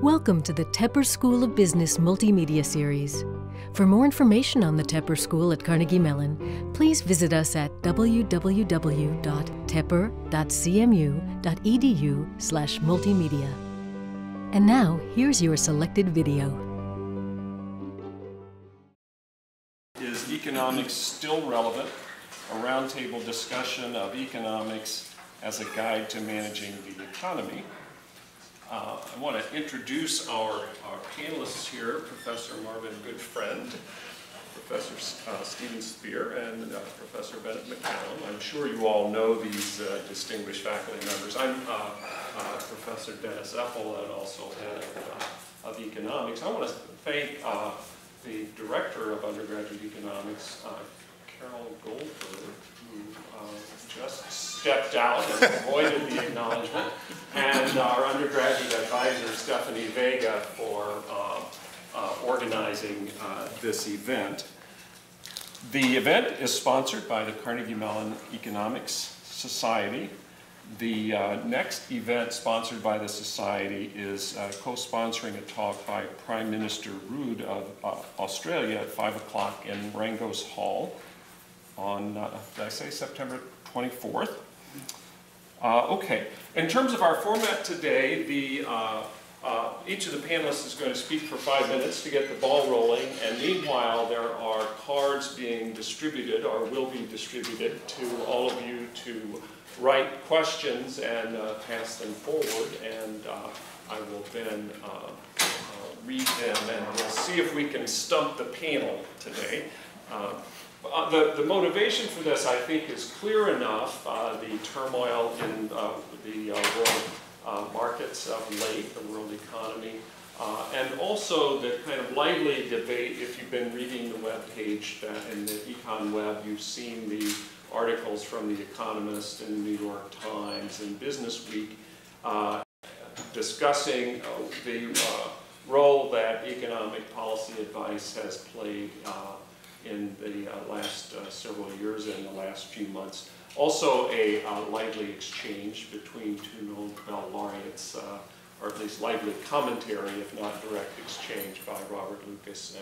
Welcome to the Tepper School of Business Multimedia Series. For more information on the Tepper School at Carnegie Mellon, please visit us at www.tepper.cmu.edu/multimedia. And now, here's your selected video. Is economics still relevant? A roundtable discussion of economics as a guide to managing the economy. I want to introduce our panelists here, Professor Marvin Goodfriend, Professor Stephen Spear, and Professor Bennett McCallum. I'm sure you all know these distinguished faculty members. I'm Professor Dennis Epple, and also head of economics. I want to thank the director of undergraduate economics, Carol Goldberg, who just stepped out and avoided the acknowledgement, and our undergraduate advisor, Stephanie Vega, for organizing this event. The event is sponsored by the Carnegie Mellon Economics Society. The next event sponsored by the Society is co-sponsoring a talk by Prime Minister Rudd of Australia at 5 o'clock in Rangos Hall on, did I say September 24th? Okay, in terms of our format today, the, each of the panelists is going to speak for 5 minutes to get the ball rolling, and meanwhile there are cards being distributed, or will be distributed, to all of you to write questions and pass them forward, and I will then read them, and we'll see if we can stump the panel today. The motivation for this, I think, is clear enough. The turmoil in the world markets of late, the world economy, and also the kind of lively debate. If you've been reading the web page in the Econ Web, you've seen the articles from The Economist and The New York Times and Business Week discussing the role that economic policy advice has played in the last several years and the last few months. Also a lively exchange between two Nobel laureates, or at least lively commentary, if not direct exchange, by Robert Lucas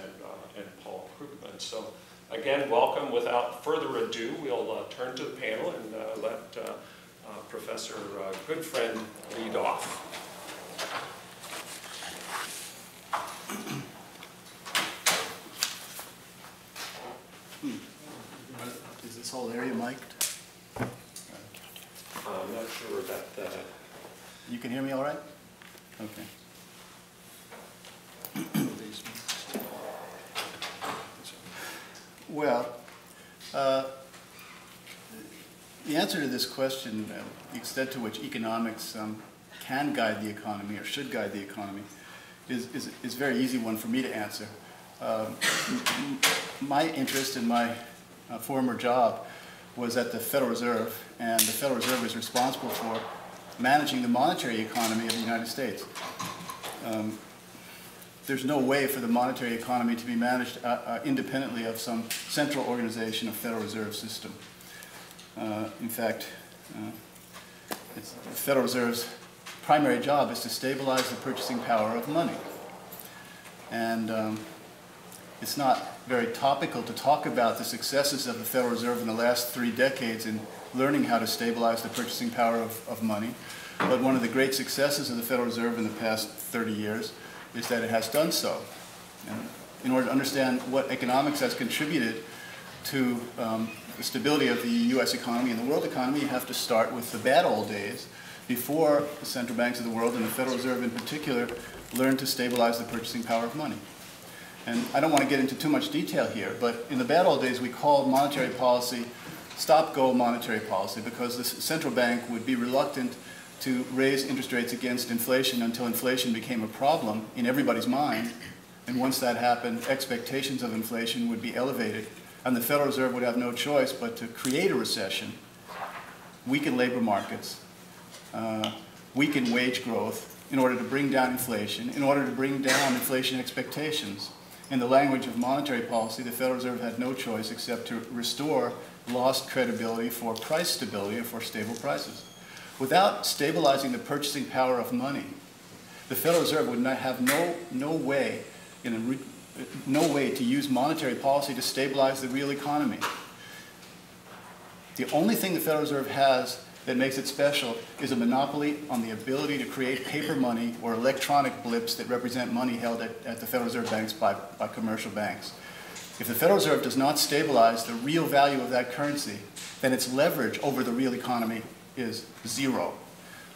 and Paul Krugman. So again, welcome. Without further ado, we'll turn to the panel and let Professor Goodfriend lead off. Is this whole area mic'd? I'm not sure about that. You can hear me all right? Okay. Well, the answer to this question, the extent to which economics can guide the economy or should guide the economy, is a very easy one for me to answer. My interest in my former job was at the Federal Reserve, and the Federal Reserve is responsible for managing the monetary economy of the United States. There's no way for the monetary economy to be managed independently of some central organization of Federal Reserve system. In fact, it's the Federal Reserve's primary job is to stabilize the purchasing power of money. And it's not very topical to talk about the successes of the Federal Reserve in the last 3 decades in learning how to stabilize the purchasing power of money. But one of the great successes of the Federal Reserve in the past 30 years is that it has done so. And in order to understand what economics has contributed to the stability of the US economy and the world economy, you have to start with the bad old days before the central banks of the world, and the Federal Reserve in particular, learned to stabilize the purchasing power of money. And I don't want to get into too much detail here, but in the bad old days, we called monetary policy stop-go monetary policy because the central bank would be reluctant to raise interest rates against inflation until inflation became a problem in everybody's mind. And once that happened, expectations of inflation would be elevated, and the Federal Reserve would have no choice but to create a recession, weaken labor markets, weaken wage growth in order to bring down inflation, in order to bring down inflation expectations. In the language of monetary policy, the Federal Reserve had no choice except to restore lost credibility for price stability or for stable prices. Without stabilizing the purchasing power of money, the Federal Reserve would not have no way to use monetary policy to stabilize the real economy. The only thing the Federal Reserve has that makes it special is a monopoly on the ability to create paper money or electronic blips that represent money held at the Federal Reserve banks by commercial banks. If the Federal Reserve does not stabilize the real value of that currency, then its leverage over the real economy is zero.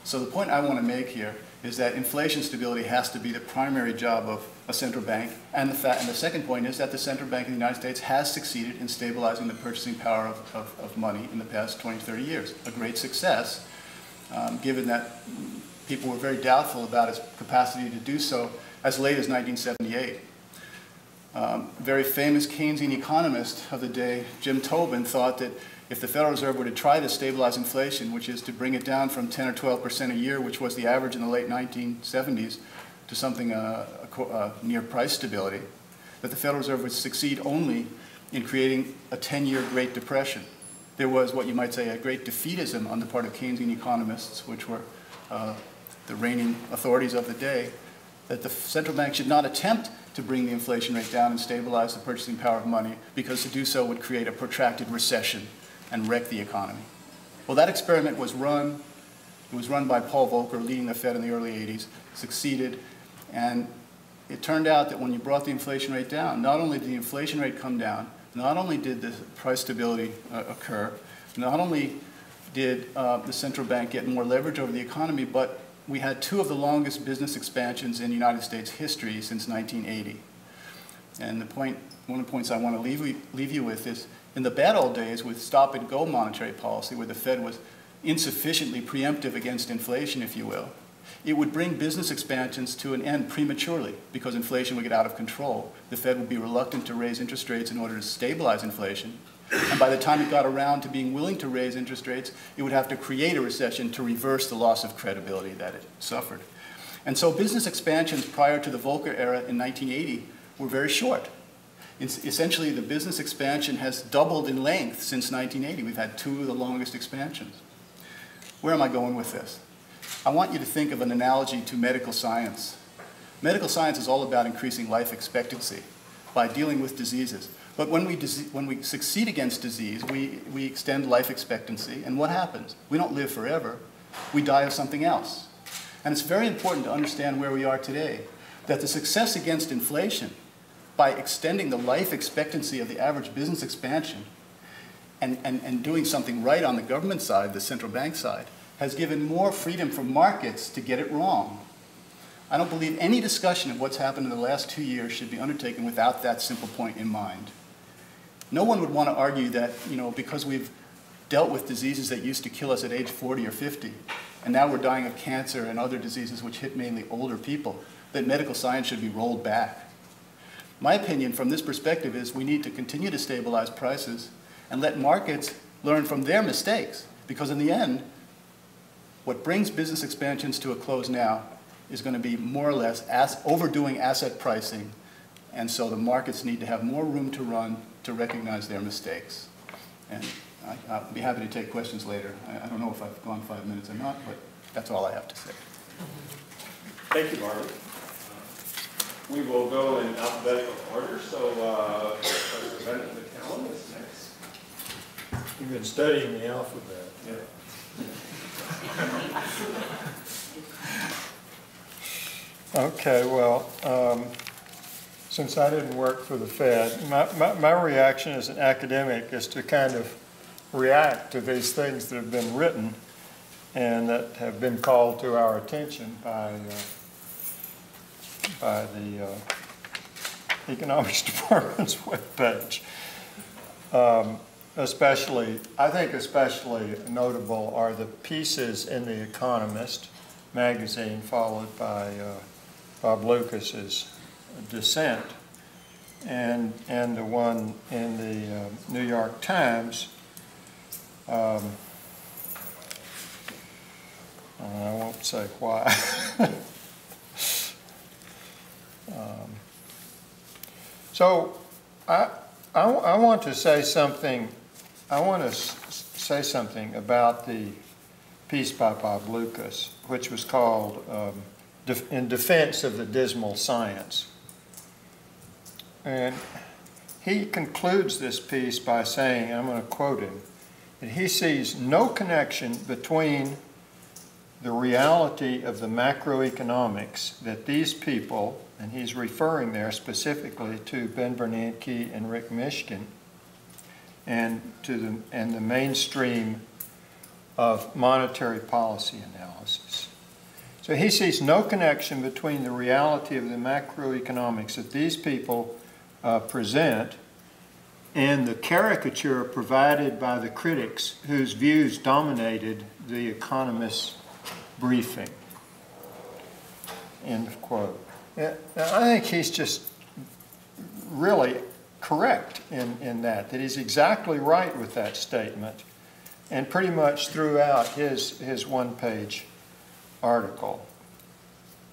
So the point I want to make here is that inflation stability has to be the primary job of a central bank, and the second point is that the central bank of the United States has succeeded in stabilizing the purchasing power of money in the past 20, 30 years. A great success, given that people were very doubtful about its capacity to do so as late as 1978. A very famous Keynesian economist of the day, Jim Tobin, thought that if the Federal Reserve were to try to stabilize inflation, which is to bring it down from 10 or 12% a year, which was the average in the late 1970s, to something near price stability, that the Federal Reserve would succeed only in creating a 10-year Great Depression. There was what you might say a great defeatism on the part of Keynesian economists, which were the reigning authorities of the day, that the central bank should not attempt to bring the inflation rate down and stabilize the purchasing power of money, because to do so would create a protracted recession and wreck the economy. Well, that experiment was run. It was run by Paul Volcker, leading the Fed in the early 80s, succeeded, and it turned out that when you brought the inflation rate down, not only did the inflation rate come down, not only did the price stability occur, not only did the central bank get more leverage over the economy, but we had two of the longest business expansions in United States history since 1980. And the point, one of the points I want to leave you with is, in the bad old days with stop-and-go monetary policy, where the Fed was insufficiently preemptive against inflation, if you will, it would bring business expansions to an end prematurely because inflation would get out of control. The Fed would be reluctant to raise interest rates in order to stabilize inflation. And by the time it got around to being willing to raise interest rates, it would have to create a recession to reverse the loss of credibility that it suffered. And so business expansions prior to the Volcker era in 1980 were very short. Essentially, the business expansion has doubled in length since 1980. We've had two of the longest expansions. Where am I going with this? I want you to think of an analogy to medical science. Medical science is all about increasing life expectancy by dealing with diseases. But when we succeed against disease, we extend life expectancy, and what happens? We don't live forever. We die of something else. And it's very important to understand where we are today, that the success against inflation by extending the life expectancy of the average business expansion and doing something right on the government side, the central bank side, has given more freedom for markets to get it wrong. I don't believe any discussion of what's happened in the last 2 years should be undertaken without that simple point in mind. No one would want to argue that, you know, because we've dealt with diseases that used to kill us at age 40 or 50, and now we're dying of cancer and other diseases which hit mainly older people, that medical science should be rolled back. My opinion from this perspective is we need to continue to stabilize prices and let markets learn from their mistakes, because in the end, what brings business expansions to a close now is going to be more or less overdoing asset pricing, and so the markets need to have more room to run to recognize their mistakes. And I'll be happy to take questions later. I don't know if I've gone 5 minutes or not, but that's all I have to say. Thank you, Marvin. We will go in alphabetical order, so Professor Bennett McCallum is next. You've been studying the alphabet. Yeah. Okay, well, since I didn't work for the Fed, my reaction as an academic is to kind of react to these things that have been written and that have been called to our attention by the Economics Department's webpage. I think especially notable are the pieces in The Economist magazine, followed by Bob Lucas's dissent, and the one in the New York Times. I won't say why. So I want to say something. I want to say something about the piece by Bob Lucas, which was called in defense of the dismal science. And he concludes this piece by saying, and I'm going to quote him, that he sees no connection between the reality of the macroeconomics that these people, and he's referring there specifically to Ben Bernanke and Rick Mishkin, and to the mainstream of monetary policy analysis. So he sees no connection between the reality of the macroeconomics that these people present and the caricature provided by the critics whose views dominated the economists' briefing. End of quote. Now, I think he's just really correct in that he's exactly right with that statement, and pretty much throughout his one-page article.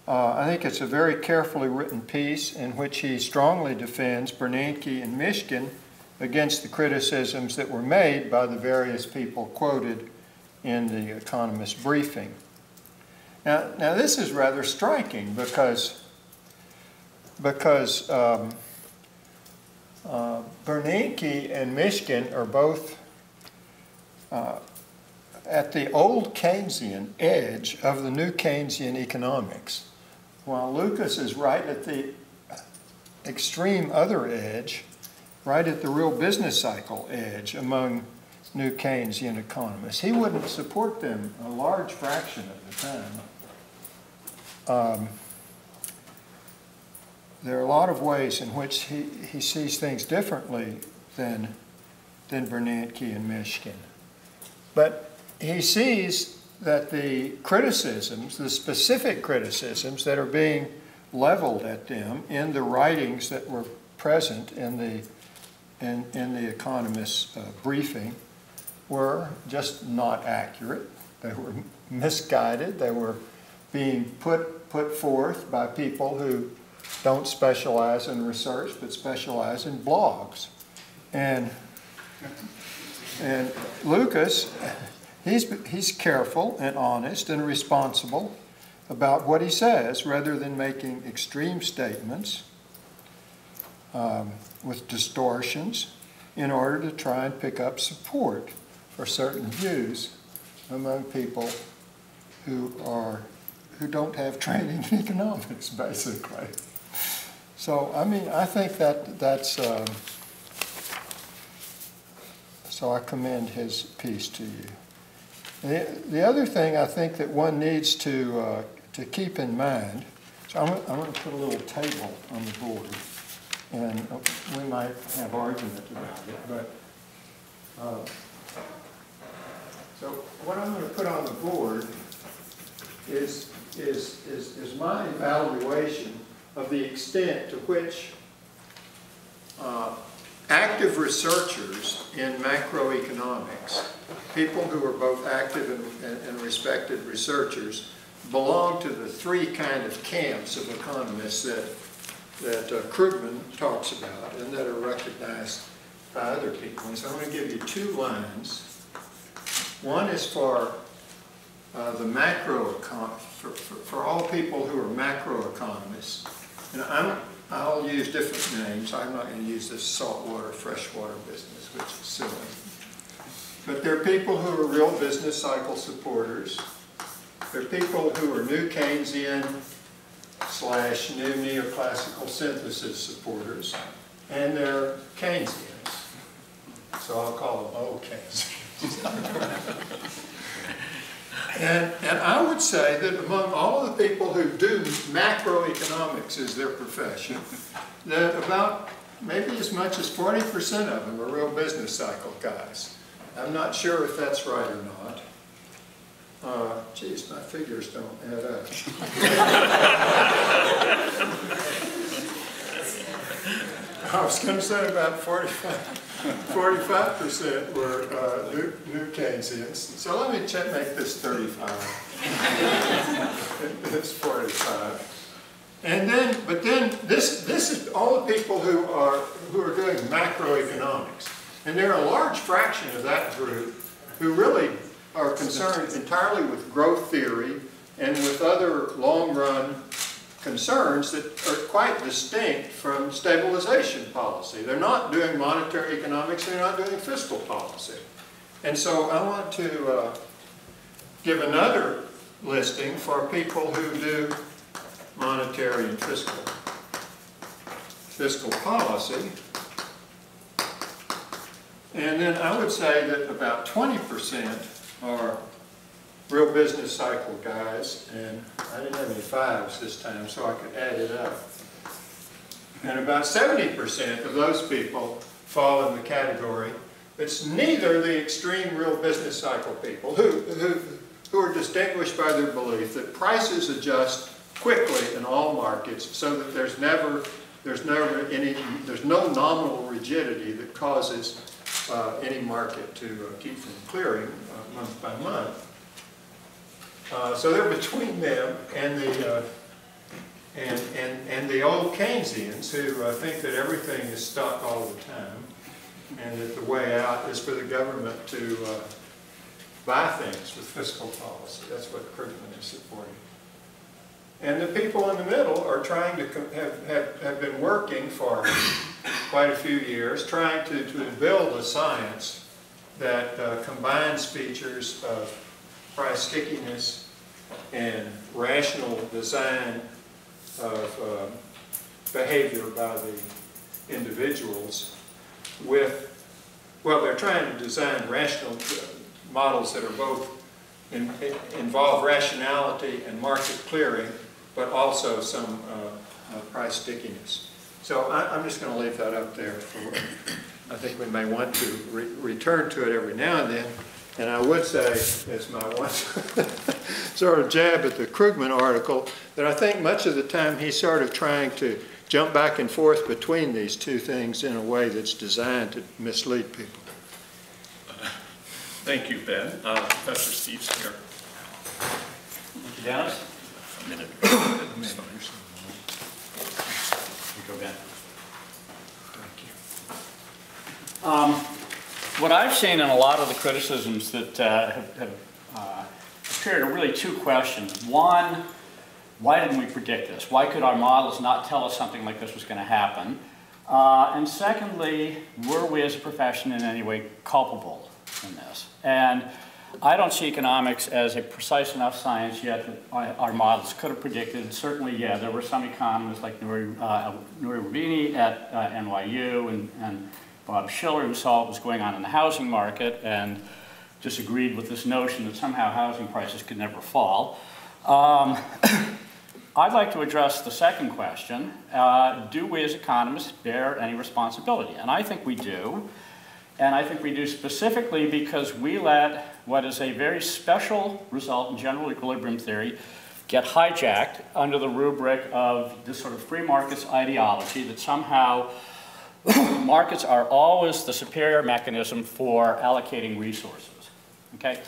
I think it's a very carefully written piece in which he strongly defends Bernanke and Mishkin against the criticisms that were made by the various people quoted in the Economist briefing. Now this is rather striking because Bernanke and Mishkin are both at the old Keynesian edge of the new Keynesian economics, while Lucas is right at the extreme other edge, right at the real business cycle edge among new Keynesian economists. He wouldn't support them a large fraction of the time. There are a lot of ways in which he sees things differently than Bernanke and Mishkin. But he sees that the criticisms, the specific criticisms that are being leveled at them in the writings that were present in the Economist's briefing were just not accurate. They were misguided. They were being put forth by people who don't specialize in research, but specialize in blogs. And Lucas, he's careful and honest and responsible about what he says, rather than making extreme statements with distortions in order to try and pick up support for certain views among people who don't have training in economics, basically. So, I mean, I think that's... So I commend his piece to you. The other thing I think that one needs to keep in mind, so I'm going to put a little table on the board, and we might have argument about it, but so what I'm going to put on the board is my evaluation of the extent to which active researchers in macroeconomics, people who are both active and respected researchers, belong to the three kind of camps of economists that Krugman talks about and that are recognized by other people. And so I'm going to give you two lines. One is for the for all people who are macroeconomists, and I'll use different names. I'm not going to use this saltwater, freshwater business, which is silly. But there are people who are real business cycle supporters. There are people who are new Keynesian / new neoclassical synthesis supporters. And they're Keynesians. So I'll call them old Keynesians. And I would say that among all the people who do macroeconomics as their profession, that about maybe as much as 40% of them are real business cycle guys. I'm not sure if that's right or not. Geez, my figures don't add up. I was going to say about 45% were new Keynesians. So let me make this 35. It's 45. And then, but then this is all the people who are doing macroeconomics, and there are a large fraction of that group who really are concerned entirely with growth theory and with other long-run concerns that are quite distinct from stabilization policy. They're not doing monetary economics, they're not doing fiscal policy. And so I want to give another listing for people who do monetary and fiscal policy. And then I would say that about 20% are real business cycle guys, and I didn't have any fives this time, so I could add it up. And about 70% of those people fall in the category. It's neither the extreme real business cycle people who are distinguished by their belief that prices adjust quickly in all markets so that there's no nominal rigidity that causes any market to keep from clearing month by month. So they're between them and the and the old Keynesians who think that everything is stuck all the time, and that the way out is for the government to buy things with fiscal policy. That's what Krugman is supporting. And the people in the middle are trying to have been working for quite a few years, trying to build a science that combines features of price stickiness and rational design of behavior by the individuals with, well, they're trying to design rational models that are both involve rationality and market clearing, but also some price stickiness. So I'm just going to leave that up there. I think we may want to return to it every now and then. And I would say, as my one sort of jab at the Krugman article, that I think much of the time he's sort of trying to jump back and forth between these two things in a way that's designed to mislead people. Thank you, Ben. Professor Steve Spear. Thank you, Dennis. A minute. That's fine. Here you go, Ben. Thank you. What I've seen in a lot of the criticisms that have appeared are really two questions. One, why didn't we predict this? Why could our models not tell us something like this was going to happen? And secondly, were we as a profession in any way culpable in this? And I don't see economics as a precise enough science yet that our models could have predicted. Certainly, yeah, there were some economists like Nouriel Roubini at NYU and Bob Shiller, who saw what was going on in the housing market and disagreed with this notion that somehow housing prices could never fall. I'd like to address the second question. Do we as economists bear any responsibility? And I think we do. And I think we do specifically because we let what is a very special result in general equilibrium theory get hijacked under the rubric of this sort of free markets ideology that somehow markets are always the superior mechanism for allocating resources. Okay?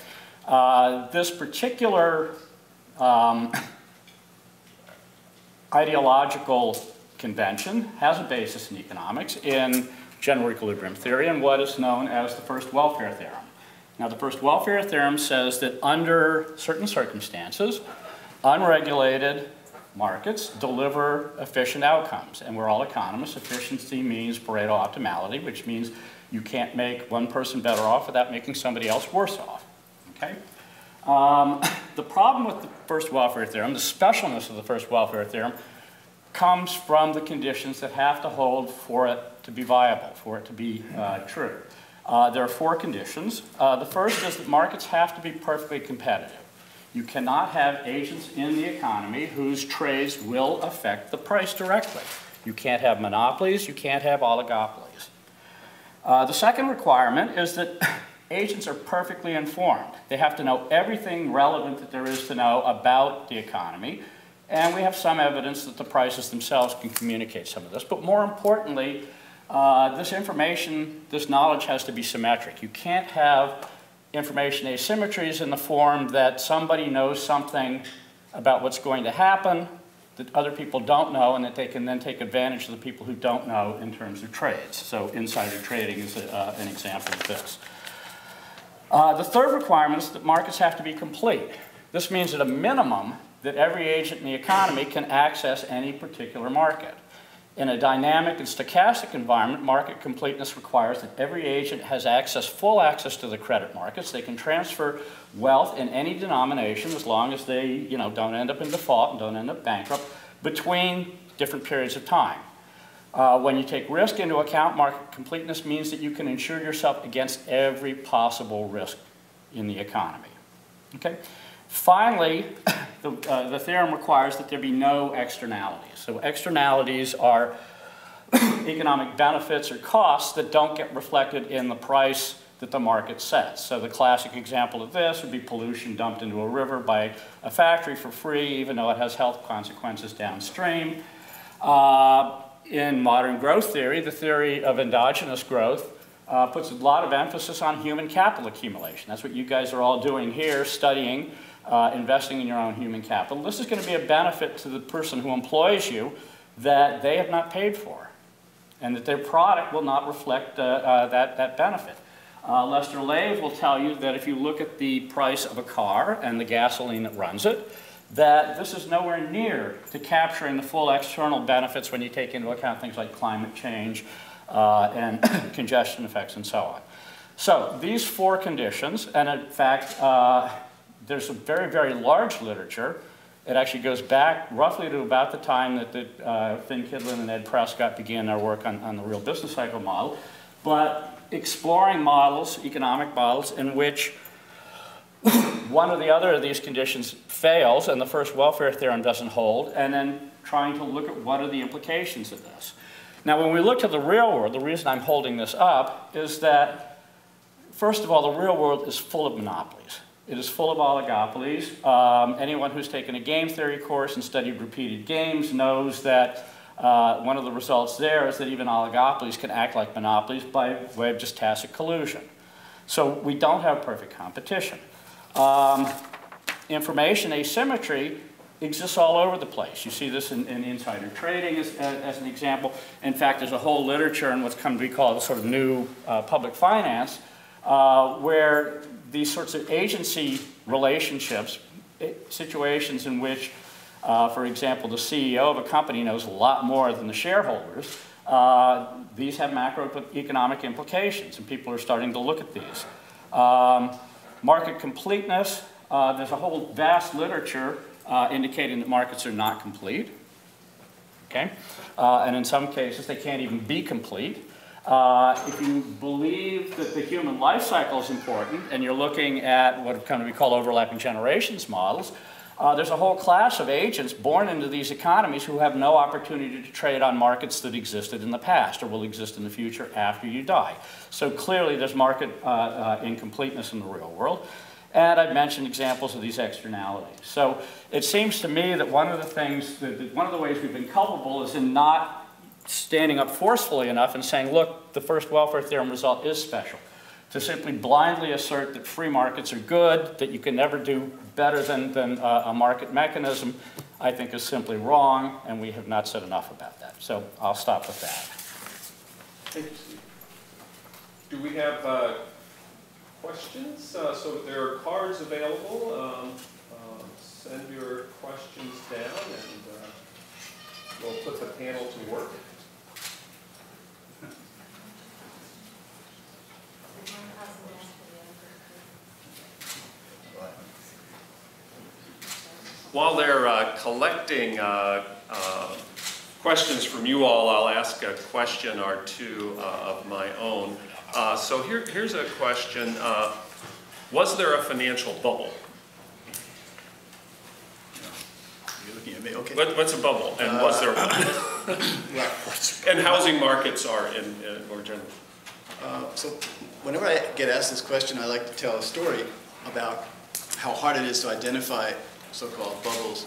This particular ideological convention has a basis in economics, in general equilibrium theory, and what is known as the first welfare theorem. Now, the first welfare theorem says that under certain circumstances, unregulated markets deliver efficient outcomes, and we're all economists. Efficiency means Pareto optimality, which means you can't make one person better off without making somebody else worse off. Okay? The problem with the first welfare theorem, the specialness of the first welfare theorem, comes from the conditions that have to hold for it to be viable, for it to be true. There are four conditions. The first is that markets have to be perfectly competitive. You cannot have agents in the economy whose trades will affect the price directly. You can't have monopolies, you can't have oligopolies. The second requirement is that agents are perfectly informed. They have to know everything relevant that there is to know about the economy, and we have some evidence that the prices themselves can communicate some of this. But more importantly, this information, this knowledge has to be symmetric. You can't have information asymmetries in the form that somebody knows something about what's going to happen that other people don't know, and that they can then take advantage of the people who don't know in terms of trades. So insider trading is an example of this. The third requirement is that markets have to be complete. This means at a minimum that every agent in the economy can access any particular market. In a dynamic and stochastic environment, market completeness requires that every agent has access, full access to the credit markets. They can transfer wealth in any denomination as long as they, don't end up in default and don't end up bankrupt between different periods of time. When you take risk into account, market completeness means that you can insure yourself against every possible risk in the economy. Okay? Finally, the theorem requires that there be no externalities. So externalities are economic benefits or costs that don't get reflected in the price that the market sets. So the classic example of this would be pollution dumped into a river by a factory for free, even though it has health consequences downstream. In modern growth theory, the theory of endogenous growth, puts a lot of emphasis on human capital accumulation. That's what you guys are all doing here, studying, investing in your own human capital. This is going to be a benefit to the person who employs you that they have not paid for, and that their product will not reflect that benefit. Lester Lave will tell you that if you look at the price of a car and the gasoline that runs it, that this is nowhere near to capturing the full external benefits when you take into account things like climate change, and congestion effects and so on. So these four conditions, and in fact, there's a very, very large literature. It actually goes back roughly to about the time that Finn Kydland and Ed Prescott began their work on the real business cycle model, but exploring models, economic models, in which one or the other of these conditions fails and the first welfare theorem doesn't hold, and then trying to look at what are the implications of this. Now, when we look to the real world, the reason I'm holding this up is that, first of all, the real world is full of monopolies. It is full of oligopolies. Anyone who's taken a game theory course and studied repeated games knows that one of the results there is that even oligopolies can act like monopolies by way of just tacit collusion. So we don't have perfect competition. Information asymmetry exists all over the place. You see this in insider trading as an example. In fact, there's a whole literature in what's come to be called a sort of new public finance, where these sorts of agency relationships, situations in which, for example, the CEO of a company knows a lot more than the shareholders, these have macroeconomic implications, and people are starting to look at these. Market completeness, there's a whole vast literature indicating that markets are not complete, okay? And in some cases, they can't even be complete. If you believe that the human life cycle is important, and you're looking at what have come to be called overlapping generations models, there's a whole class of agents born into these economies who have no opportunity to trade on markets that existed in the past or will exist in the future after you die. So clearly, there's market incompleteness in the real world. And I've mentioned examples of these externalities. So it seems to me that one of the things, one of the ways we've been culpable is in not standing up forcefully enough and saying, look, the first welfare theorem result is special. To simply blindly assert that free markets are good, that you can never do better than a market mechanism, I think is simply wrong, and we have not said enough about that. So I'll stop with that. Do we have questions? So there are cards available. Send your questions down, and we'll put the panel to work. While they're collecting questions from you all, I'll ask a question or two of my own. So here's a question. Was there a financial bubble? You're looking at me, okay. What's a bubble, and was there one? And housing markets are in more general. So whenever I get asked this question, I like to tell a story about how hard it is to identify so-called bubbles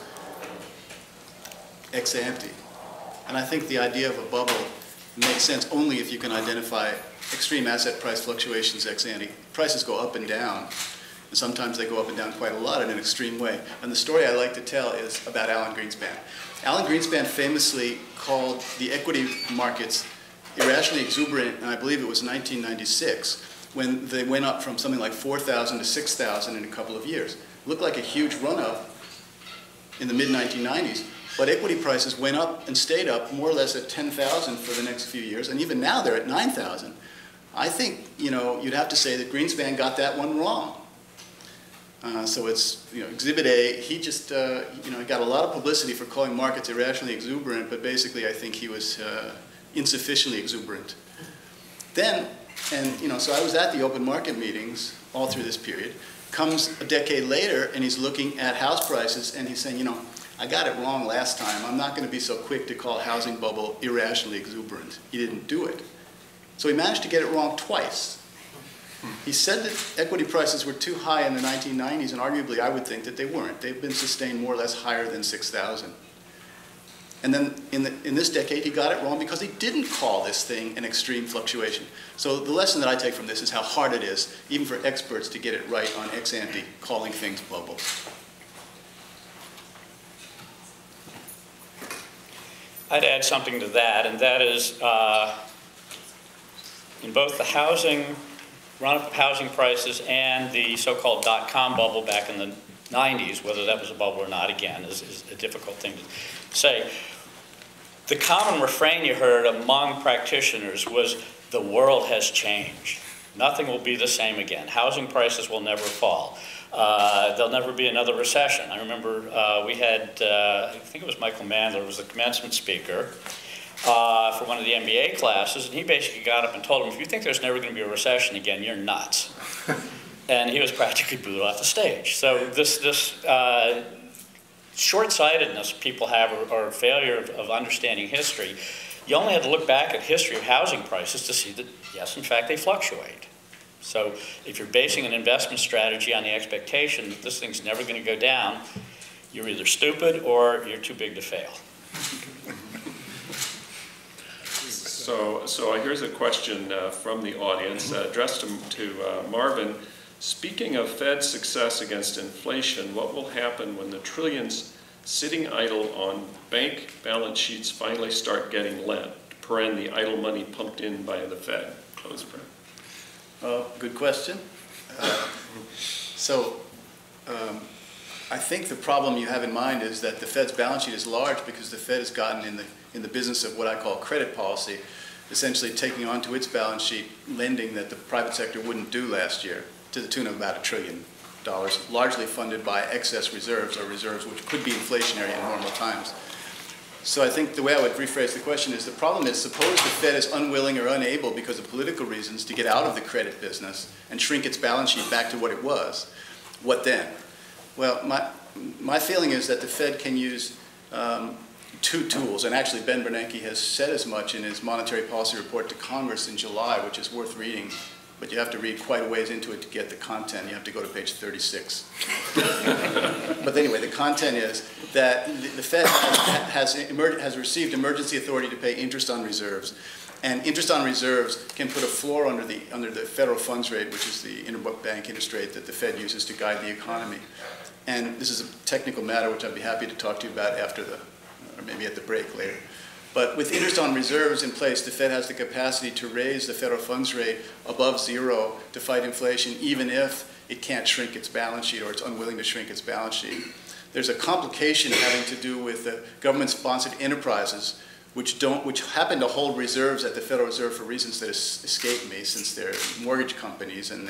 ex ante. And I think the idea of a bubble makes sense only if you can identify extreme asset price fluctuations ex ante. Prices go up and down, and sometimes they go up and down quite a lot in an extreme way. And the story I like to tell is about Alan Greenspan. Alan Greenspan famously called the equity markets irrationally exuberant, and I believe it was 1996, when they went up from something like 4,000 to 6,000 in a couple of years. looked like a huge run-up in the mid-1990s, but equity prices went up and stayed up more or less at 10,000 for the next few years, and even now they're at 9,000. I think, you know, you'd have to say that Greenspan got that one wrong. So it's, you know, Exhibit A. He just, you know, got a lot of publicity for calling markets irrationally exuberant, but basically I think he was insufficiently exuberant. Then, and, you know, so I was at the open market meetings all through this period. Comes a decade later, and he's looking at house prices, and he's saying, you know, I got it wrong last time. I'm not going to be so quick to call housing bubble irrationally exuberant. He didn't do it. So he managed to get it wrong twice. He said that equity prices were too high in the 1990s, and arguably I would think that they weren't. They've been sustained more or less higher than 6,000. And then in this decade, he got it wrong because he didn't call this thing an extreme fluctuation. So the lesson that I take from this is how hard it is, even for experts, to get it right on ex-ante, calling things bubbles. I'd add something to that, and that is in both the run-up of housing prices and the so-called dot-com bubble back in the 90s, whether that was a bubble or not, again, is a difficult thing to say. The common refrain you heard among practitioners was, the world has changed. Nothing will be the same again. Housing prices will never fall. There'll never be another recession. I remember we had, I think it was Michael Mandler, was the commencement speaker, for one of the MBA classes, and he basically got up and told him, if you think there's never going to be a recession again, you're nuts. And he was practically booed off the stage. So this short-sightedness people have, or failure of understanding history, you only had to look back at history of housing prices to see that, yes, in fact, they fluctuate. So if you're basing an investment strategy on the expectation that this thing's never going to go down, you're either stupid or you're too big to fail. So here's a question from the audience addressed to Marvin. Speaking of Fed success against inflation, what will happen when the trillions sitting idle on bank balance sheets finally start getting lent? Paren, the idle money pumped in by the Fed. Close paren. Good question. I think the problem you have in mind is that the Fed's balance sheet is large because the Fed has gotten in the business of what I call credit policy, essentially taking onto its balance sheet lending that the private sector wouldn't do last year to the tune of about $1 trillion, largely funded by excess reserves or reserves which could be inflationary in normal times. So I think the way I would rephrase the question is the problem is suppose the Fed is unwilling or unable because of political reasons to get out of the credit business and shrink its balance sheet back to what it was. What then? Well, my feeling is that the Fed can use two tools, and actually Ben Bernanke has said as much in his monetary policy report to Congress in July, which is worth reading, but you have to read quite a ways into it to get the content. You have to go to page 36. But anyway, the content is that the Fed has received emergency authority to pay interest on reserves. And interest on reserves can put a floor under the federal funds rate, which is the interbank interest rate that the Fed uses to guide the economy. And this is a technical matter which I'd be happy to talk to you about after the, or maybe at the break later. But with interest on reserves in place, the Fed has the capacity to raise the federal funds rate above zero to fight inflation, even if it can't shrink its balance sheet or it's unwilling to shrink its balance sheet. There's a complication having to do with the government-sponsored enterprises which happen to hold reserves at the Federal Reserve for reasons that escape me, since they're mortgage companies and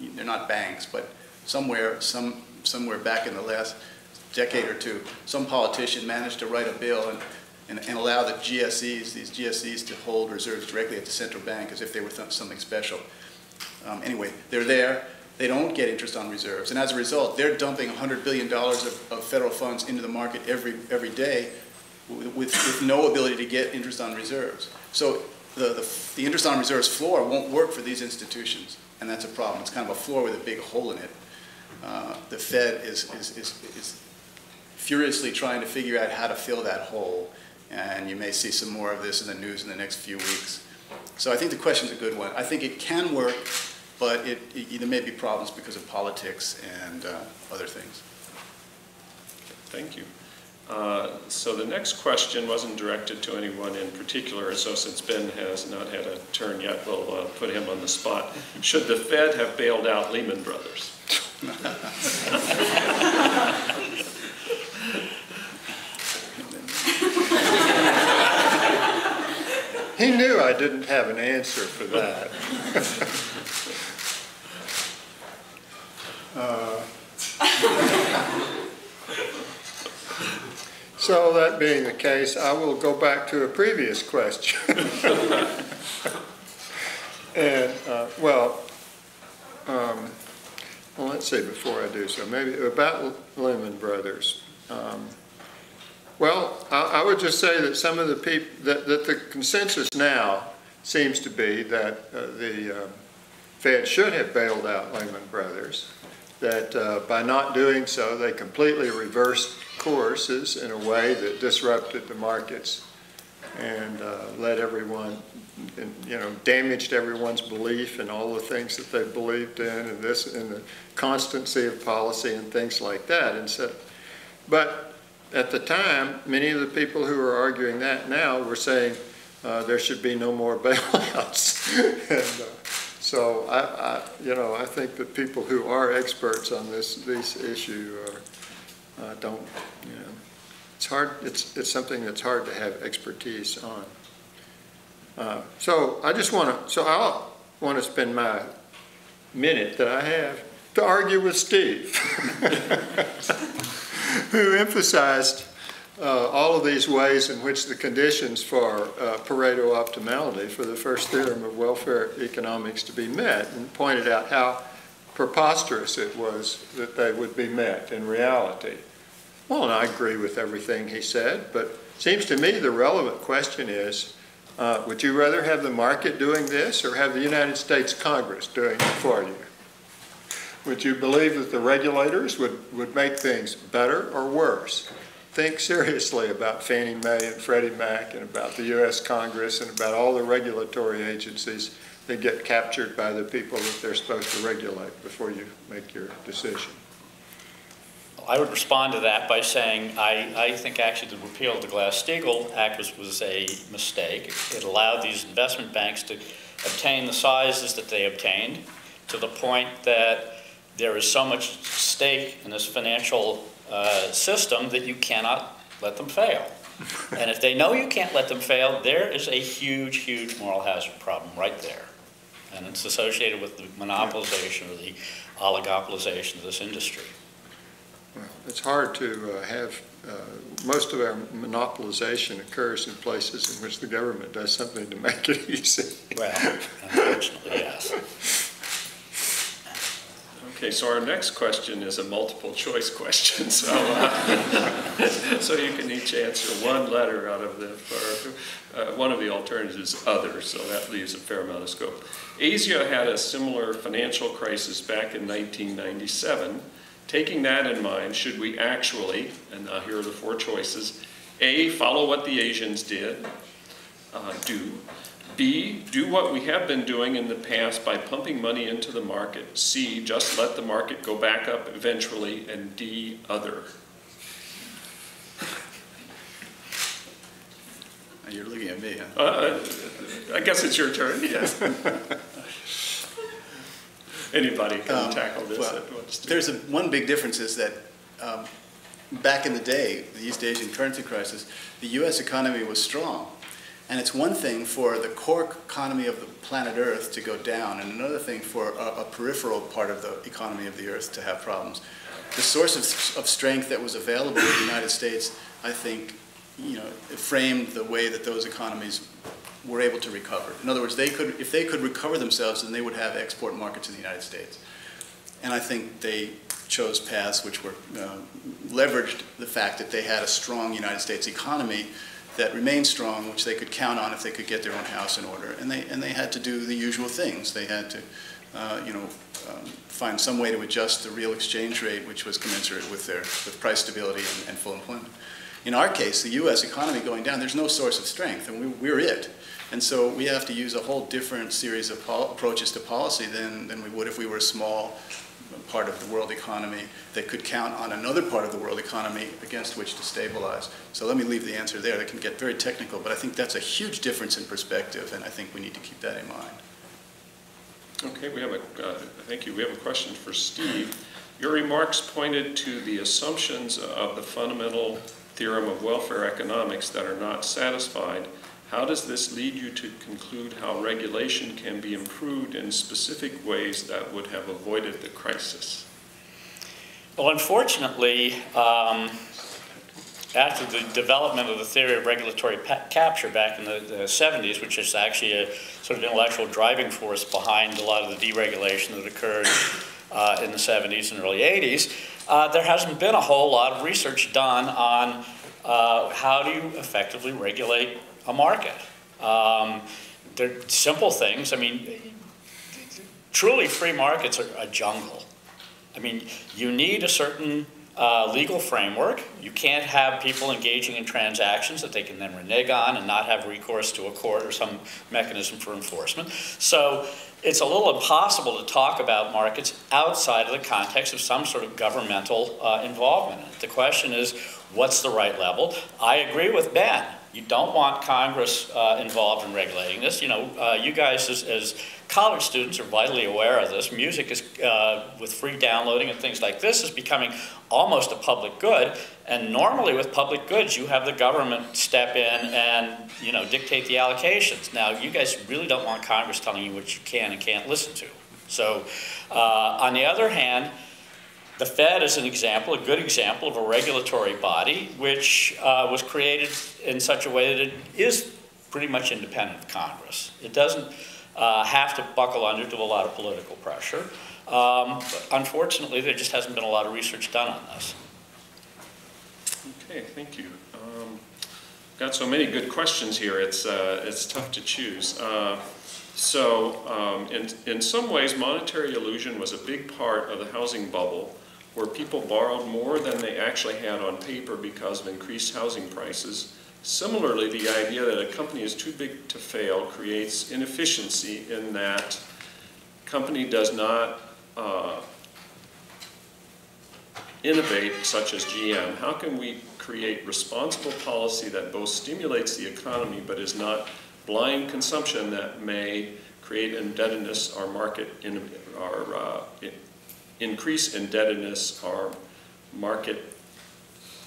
they're not banks, but somewhere back in the last decade or two, some politician managed to write a bill and allow the GSEs, these GSEs, to hold reserves directly at the central bank as if they were something special. Anyway, they're there. They don't get interest on reserves. And as a result, they're dumping $100 billion of federal funds into the market every day with no ability to get interest on reserves. So the interest on reserves floor won't work for these institutions, and that's a problem. It's kind of a floor with a big hole in it. The Fed is furiously trying to figure out how to fill that hole, and you may see some more of this in the news in the next few weeks. So I think the question's a good one. I think it can work, but there may be problems because of politics and other things. Thank you. So the next question wasn't directed to anyone in particular, so since Ben has not had a turn yet, we'll put him on the spot. Should the Fed have bailed out Lehman Brothers? He knew I didn't have an answer for that. So that being the case, I will go back to a previous question. And, well, let's see, before I do so, maybe about Lehman Brothers. Well, I would just say that some of the people, that the consensus now seems to be that the Fed should have bailed out Lehman Brothers, that by not doing so, they completely reversed courses in a way that disrupted the markets and let everyone, you know, damaged everyone's belief in all the things that they believed in and this and the constancy of policy and things like that. And so, but at the time, many of the people who are arguing that now were saying there should be no more bailouts. And, so I, you know, I think that people who are experts on this issue are, don't, you know, it's hard. It's something that's hard to have expertise on. So I just want to. So I'll want to spend my minute that I have to argue with Steve, who emphasized all of these ways in which the conditions for Pareto optimality for the first theorem of welfare economics to be met, and pointed out how preposterous it was that they would be met in reality. Well, and I agree with everything he said, but it seems to me the relevant question is, would you rather have the market doing this or have the United States Congress doing it for you? Would you believe that the regulators would make things better or worse? Think seriously about Fannie Mae and Freddie Mac and about the U.S. Congress and about all the regulatory agencies that get captured by the people that they're supposed to regulate before you make your decision. Well, I would respond to that by saying I think actually the repeal of the Glass-Steagall Act was a mistake. It allowed these investment banks to obtain the sizes that they obtained to the point that there is so much stake in this financial system that you cannot let them fail. And if they know you can't let them fail, there is a huge, huge moral hazard problem right there. And it's associated with the monopolization or the oligopolization of this industry. Well, it's hard to have, most of our monopolization occurs in places in which the government does something to make it easy. Well, unfortunately, yes. Okay, so our next question is a multiple choice question, so, so you can each answer one letter out of the, or, one of the alternatives, other, so that leaves a fair amount of scope. Asia had a similar financial crisis back in 1997. Taking that in mind, should we actually, and now here are the four choices, A, follow what the Asians did, do. B, do what we have been doing in the past by pumping money into the market. C, just let the market go back up eventually. And D, other. You're looking at me, huh? I guess it's your turn, yes. Anybody can tackle this. Well, that wants to. There's one big difference is that back in the day, the East Asian currency crisis, the US economy was strong. And it's one thing for the core economy of the planet Earth to go down, and another thing for a peripheral part of the economy of the Earth to have problems. The source of strength that was available in the United States, I think, you know, framed the way that those economies were able to recover. In other words, they could, if they could recover themselves, then they would have export markets in the United States. And I think they chose paths which were leveraged the fact that they had a strong United States economy that remained strong, which they could count on if they could get their own house in order. And they had to do the usual things. They had to, you know, find some way to adjust the real exchange rate, which was commensurate with their price stability and full employment. In our case, the U.S. economy going down, there's no source of strength, and we're it. And so we have to use a whole different series of approaches to policy than we would if we were a small part of the world economy that could count on another part of the world economy against which to stabilize. So let me leave the answer there. That can get very technical, but I think that's a huge difference in perspective, and I think we need to keep that in mind. Okay, we have a, thank you. We have a question for Steve. Your remarks pointed to the assumptions of the fundamental theorem of welfare economics that are not satisfied. How does this lead you to conclude how regulation can be improved in specific ways that would have avoided the crisis? Well, unfortunately, after the development of the theory of regulatory capture back in the 70s, which is actually a sort of intellectual driving force behind a lot of the deregulation that occurred in the 70s and early 80s, there hasn't been a whole lot of research done on how do you effectively regulate a market. They're simple things. I mean, truly free markets are a jungle. I mean, you need a certain legal framework. You can't have people engaging in transactions that they can then renege on and not have recourse to a court or some mechanism for enforcement. So it's a little impossible to talk about markets outside of the context of some sort of governmental involvement. The question is, what's the right level? I agree with Ben. You don't want Congress involved in regulating this. You know, you guys as college students are vitally aware of this. Music is, with free downloading and things like this, is becoming almost a public good. And normally with public goods, you have the government step in and, you know, dictate the allocations. Now, you guys really don't want Congress telling you what you can and can't listen to. So, on the other hand, the Fed is an example, a good example of a regulatory body which was created in such a way that it is pretty much independent of Congress. It doesn't have to buckle under to a lot of political pressure. Unfortunately, there just hasn't been a lot of research done on this. Okay, thank you. Got so many good questions here, it's tough to choose. So in some ways, monetary illusion was a big part of the housing bubble, where people borrowed more than they actually had on paper because of increased housing prices. Similarly, the idea that a company is too big to fail creates inefficiency in that company does not innovate, such as GM. How can we create responsible policy that both stimulates the economy but is not blind consumption that may create indebtedness or market in, or increase indebtedness or market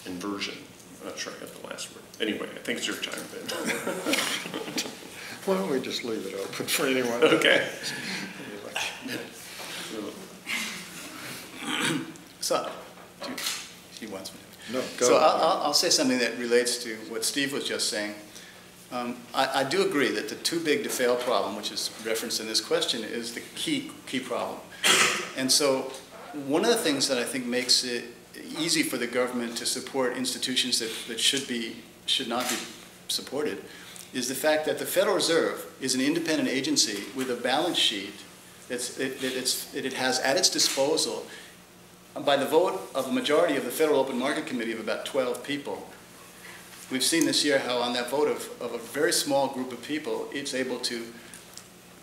inversion? I'm not sure I got the last word. Anyway, I think it's your time, Ben. Why don't we just leave it open for anyone? Okay. So, he wants me. No, go so I'll say something that relates to what Steve was just saying. I do agree that the too big to fail problem, which is referenced in this question, is the key problem. And so one of the things that I think makes it easy for the government to support institutions that should not be supported is the fact that the Federal Reserve is an independent agency with a balance sheet that it has at its disposal by the vote of a majority of the Federal Open Market Committee of about 12 people. We've seen this year how on that vote of a very small group of people, it's able to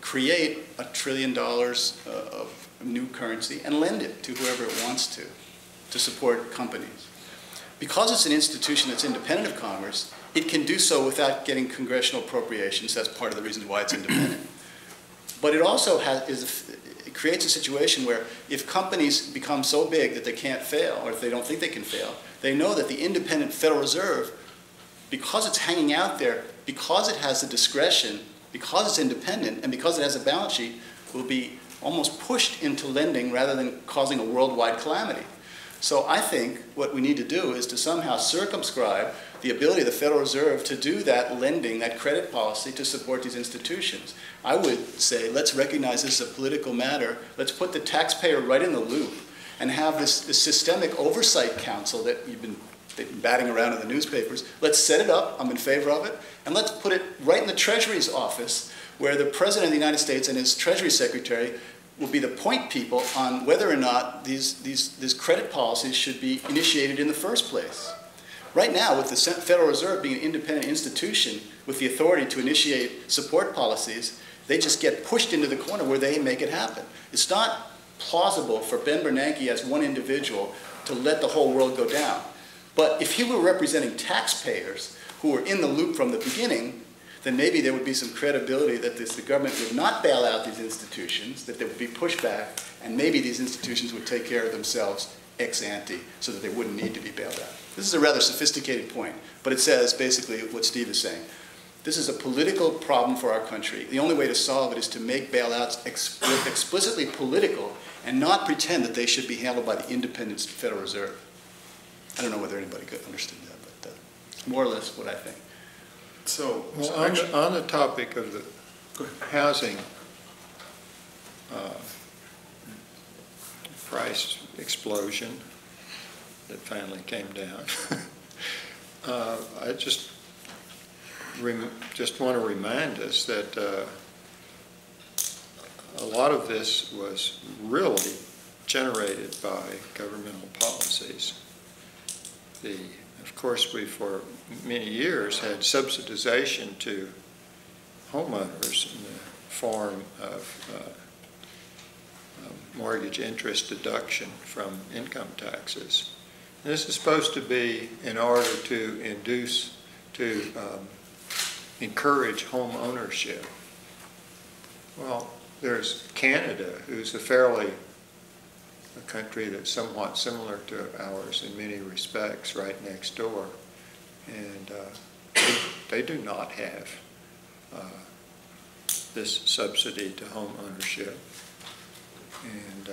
create $1 trillion of new currency and lend it to whoever it wants to support companies. Because it's an institution that's independent of Congress, it can do so without getting congressional appropriations. That's part of the reason why it's independent. But it also it creates a situation where if companies become so big that they can't fail, or if they don't think they can fail, they know that the independent Federal Reserve, because it's hanging out there, because it has the discretion, because it's independent, and because it has a balance sheet, will be almost pushed into lending rather than causing a worldwide calamity. So I think what we need to do is to somehow circumscribe the ability of the Federal Reserve to do that lending, that credit policy, to support these institutions. I would say let's recognize this as a political matter. Let's put the taxpayer right in the loop and have this systemic oversight council that you've been batting around in the newspapers. Let's set it up. I'm in favor of it. And let's put it right in the Treasury's office, where the President of the United States and his Treasury Secretary will be the point people on whether or not these credit policies should be initiated in the first place. Right now, with the Federal Reserve being an independent institution with the authority to initiate support policies, they just get pushed into the corner where they make it happen. It's not plausible for Ben Bernanke as one individual to let the whole world go down. But if he were representing taxpayers who were in the loop from the beginning, then maybe there would be some credibility that the government would not bail out these institutions, that there would be pushback, and maybe these institutions would take care of themselves ex ante so that they wouldn't need to be bailed out. This is a rather sophisticated point, but it says basically what Steve is saying. This is a political problem for our country. The only way to solve it is to make bailouts explicitly political and not pretend that they should be handled by the independent Federal Reserve. I don't know whether anybody could understand that, but more or less what I think. So, well, on the topic of the housing price explosion that finally came down, I just want to remind us that a lot of this was really generated by governmental policies. Of course, we for many years had subsidization to homeowners in the form of mortgage interest deduction from income taxes. And this is supposed to be in order to encourage home ownership. Well, there's Canada, who's a country that's somewhat similar to ours in many respects, right next door, and they do not have this subsidy to home ownership, and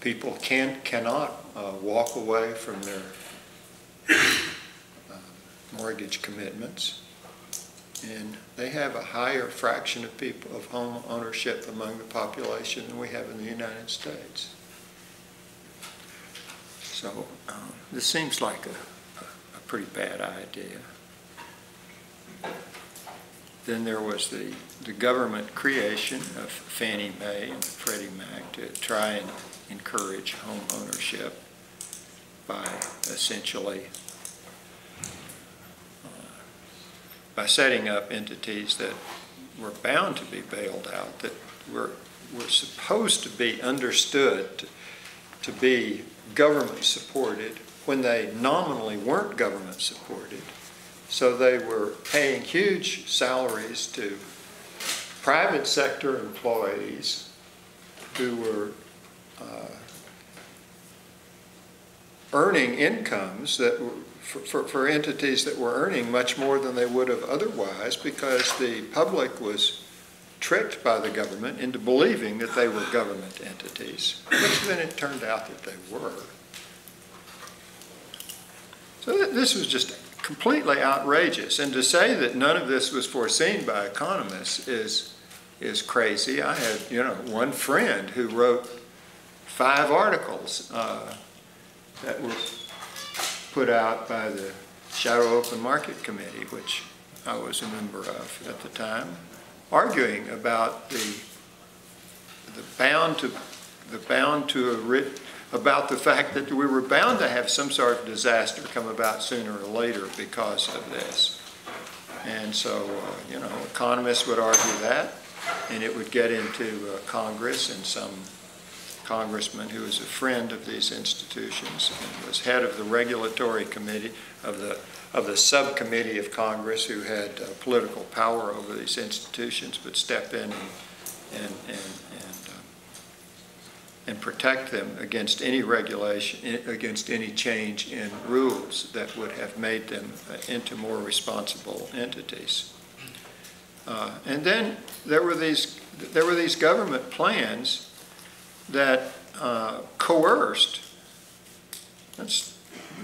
people cannot walk away from their mortgage commitments, and they have a higher fraction of people of home ownership among the population than we have in the United States. So this seems like a pretty bad idea. Then there was the government creation of Fannie Mae and Freddie Mac to try and encourage home ownership by essentially by setting up entities that were bound to be bailed out, that were supposed to be understood to be government supported when they nominally weren't government supported. So they were paying huge salaries to private sector employees who were earning incomes that were for entities that were earning much more than they would have otherwise, because the public was tricked by the government into believing that they were government entities, which then it turned out that they were. So this was just completely outrageous, and to say that none of this was foreseen by economists is crazy. I had one friend who wrote 5 articles that were put out by the Shadow Open Market Committee, which I was a member of at the time, arguing about about the fact that we were bound to have some sort of disaster come about sooner or later because of this. And so, economists would argue that, and it would get into Congress, and some congressman who was a friend of these institutions and was head of the regulatory committee of the subcommittee of Congress who had political power over these institutions, would step in and protect them against any regulation, against any change in rules that would have made them into more responsible entities. And then there were these government plans that coerced,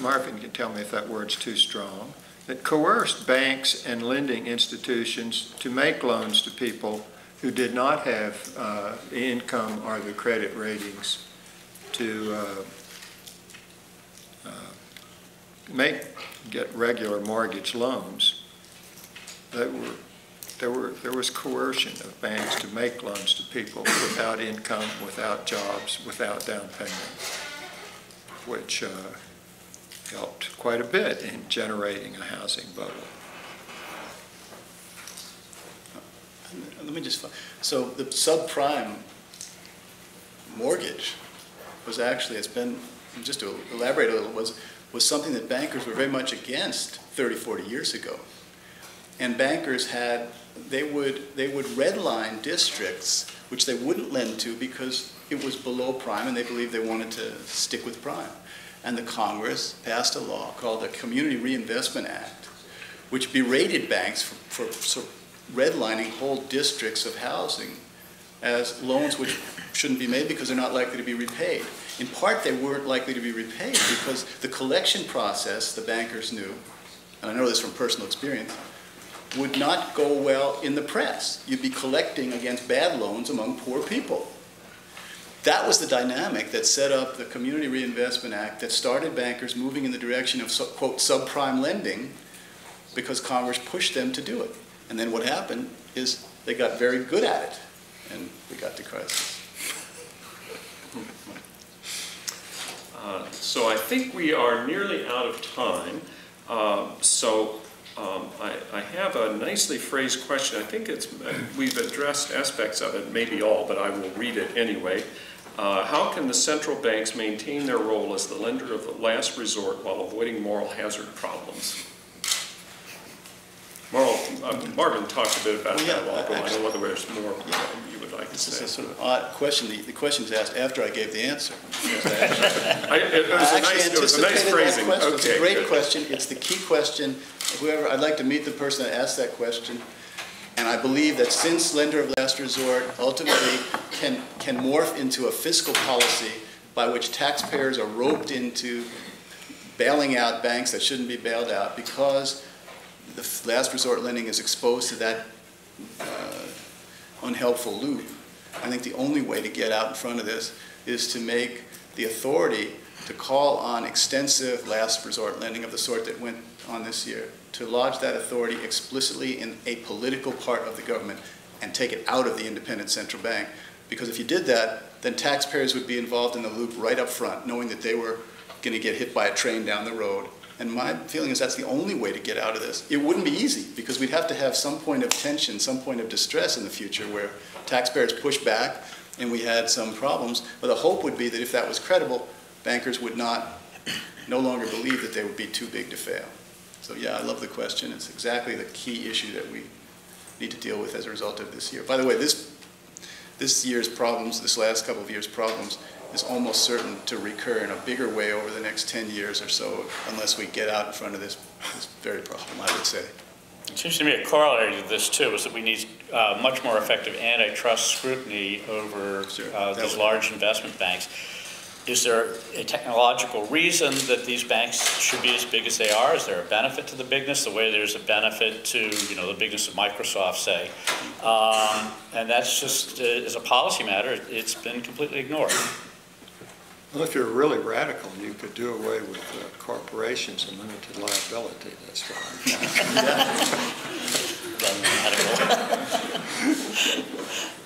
Marvin can tell me if that word's too strong, that coerced banks and lending institutions to make loans to people who did not have the income or the credit ratings to get regular mortgage loans. There was coercion of banks to make loans to people without income, without jobs, without down payment, which helped quite a bit in generating a housing bubble. Let me just, so the subprime mortgage was actually, it's been, just to elaborate a little, was something that bankers were very much against 30, 40 years ago. And bankers had, they would redline districts which they wouldn't lend to because it was below prime and they believed they wanted to stick with prime. And the Congress passed a law called the Community Reinvestment Act, which berated banks for redlining whole districts of housing as loans which shouldn't be made because they're not likely to be repaid. In part, they weren't likely to be repaid because the collection process, the bankers knew, and I know this from personal experience, would not go well in the press. You'd be collecting against bad loans among poor people. That was the dynamic that set up the Community Reinvestment Act that started bankers moving in the direction of, quote, subprime lending because Congress pushed them to do it. And then what happened is they got very good at it, and we got the crisis. So I think we are nearly out of time. I have a nicely phrased question. I think it's, we've addressed aspects of it, maybe all, but I will read it anyway. How can the central banks maintain their role as the lender of the last resort while avoiding moral hazard problems? Moral, Marvin talked a bit about that a while ago. I don't know whether there's more you would like to say. This is a sort of odd question. The question is asked after I gave the answer. It was a nice phrasing. Okay, it's a great question. It's the key question. Whoever, I'd like to meet the person that asked that question. And I believe that since lender of last resort ultimately can morph into a fiscal policy by which taxpayers are roped into bailing out banks that shouldn't be bailed out because the last resort lending is exposed to that unhelpful loop. I think the only way to get out in front of this is to make the authority to call on extensive last resort lending of the sort that went on this year, to lodge that authority explicitly in a political part of the government and take it out of the independent central bank. Because if you did that, then taxpayers would be involved in the loop right up front, knowing that they were going to get hit by a train down the road. And my feeling is that's the only way to get out of this. It wouldn't be easy because we'd have to have some point of tension, some point of distress in the future where taxpayers push back and we had some problems. But the hope would be that if that was credible, bankers would no longer believe that they would be too big to fail. So yeah, I love the question. It's exactly the key issue that we need to deal with as a result of this year. By the way, this year's problems, this last couple of years' problems, is almost certain to recur in a bigger way over the next 10 years or so, unless we get out in front of this very problem, I would say. It seems to me a corollary to this, too, is that we need much more effective antitrust scrutiny over these large investment banks. Is there a technological reason that these banks should be as big as they are? Is there a benefit to the bigness, the way there's a benefit to the bigness of Microsoft, say? And that's just, as a policy matter, it's been completely ignored. Well, if you're really radical, you could do away with corporations and limited liability. That's what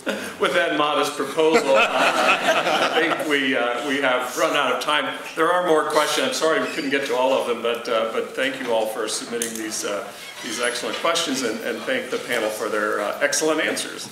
I'm With that modest proposal, I think we have run out of time. There are more questions. I'm sorry we couldn't get to all of them, but thank you all for submitting these excellent questions, and thank the panel for their excellent answers.